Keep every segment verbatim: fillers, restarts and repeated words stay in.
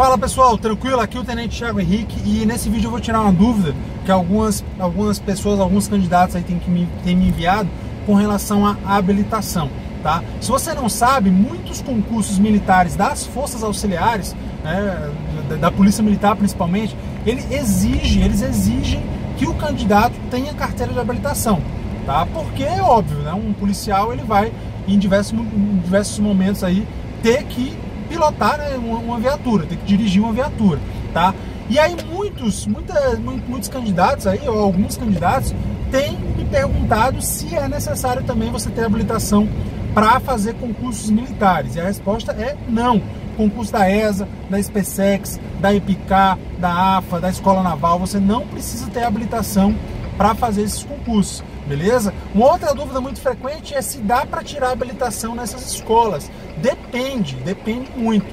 Fala pessoal, tranquilo? Aqui é o Tenente Thiago Henrique e nesse vídeo eu vou tirar uma dúvida que algumas, algumas pessoas, alguns candidatos aí têm, que me, têm me enviado com relação à habilitação, tá? Se você não sabe, muitos concursos militares das forças auxiliares, né, da, da polícia militar principalmente, ele exige, eles exigem que o candidato tenha carteira de habilitação, tá? Porque é óbvio, né? Um policial ele vai em diversos, em diversos momentos aí ter que pilotar, né, uma, uma viatura, tem que dirigir uma viatura, tá? E aí muitos, muita, muitos candidatos aí, ou alguns candidatos, têm me perguntado se é necessário também você ter habilitação para fazer concursos militares. E a resposta é não. Concurso da E S A, da EsPCEX, da I P K, da A F A, da Escola Naval, você não precisa ter habilitação para fazer esses concursos, beleza? Uma outra dúvida muito frequente é se dá para tirar habilitação nessas escolas. Depende, depende muito.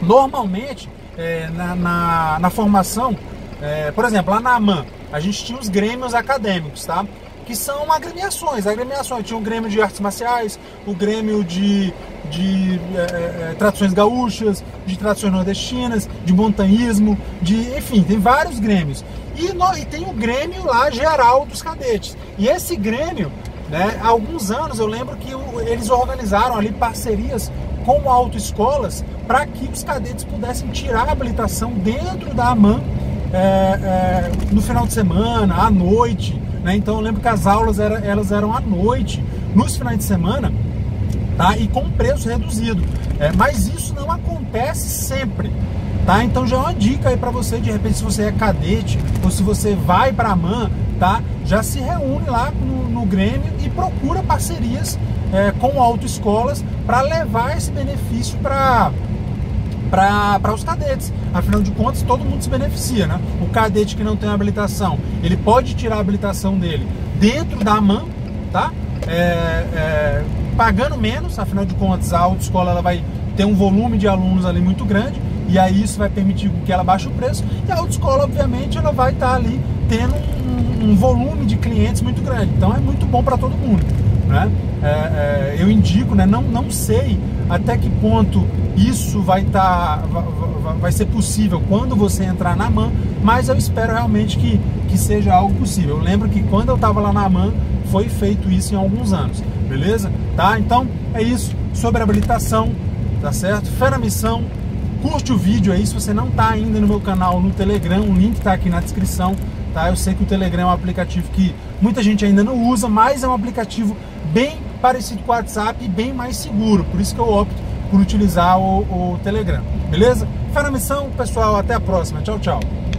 Normalmente, é, na, na, na formação, é, por exemplo, lá na AMAN, a gente tinha os grêmios acadêmicos, tá? Que são agremiações, agremiações. Tinha o grêmio de artes marciais, o grêmio de, de é, é, tradições gaúchas, de tradições nordestinas, de montanhismo, de, enfim, tem vários grêmios. E, no, e tem o grêmio lá geral dos cadetes. E esse grêmio, né, há alguns anos eu lembro que eles organizaram ali parcerias com autoescolas para que os cadetes pudessem tirar a habilitação dentro da AMAN é, é, no final de semana, à noite, né? Então eu lembro que as aulas era, elas eram à noite, nos finais de semana, tá? E com preço reduzido. É, mas isso não acontece sempre. Tá? Então já é uma dica aí para você, de repente, se você é cadete ou se você vai para a AMAN, tá? Já se reúne lá no, no grêmio e procura parcerias é, com autoescolas para levar esse benefício para para os cadetes. Afinal de contas, todo mundo se beneficia, né? O cadete que não tem habilitação, ele pode tirar a habilitação dele dentro da AMAN, tá? É, é, pagando menos, afinal de contas, a autoescola ela vai ter um volume de alunos ali muito grande. E aí isso vai permitir que ela baixe o preço. E a autoescola, obviamente, ela vai estar ali tendo um, um volume de clientes muito grande. Então é muito bom para todo mundo, né? É, é, eu indico, né? Não, não sei até que ponto isso vai, tá, vai, vai ser possível quando você entrar na AMAN, mas eu espero realmente que, que seja algo possível. Eu lembro que quando eu estava lá na AMAN, foi feito isso em alguns anos, beleza? Tá? Então é isso sobre a habilitação, tá certo? Fé na missão. Curte o vídeo aí, se você não está ainda no meu canal no Telegram, o link está aqui na descrição, tá? Eu sei que o Telegram é um aplicativo que muita gente ainda não usa, mas é um aplicativo bem parecido com o WhatsApp e bem mais seguro, por isso que eu opto por utilizar o, o Telegram, beleza? Fé na missão, pessoal, até a próxima, tchau, tchau!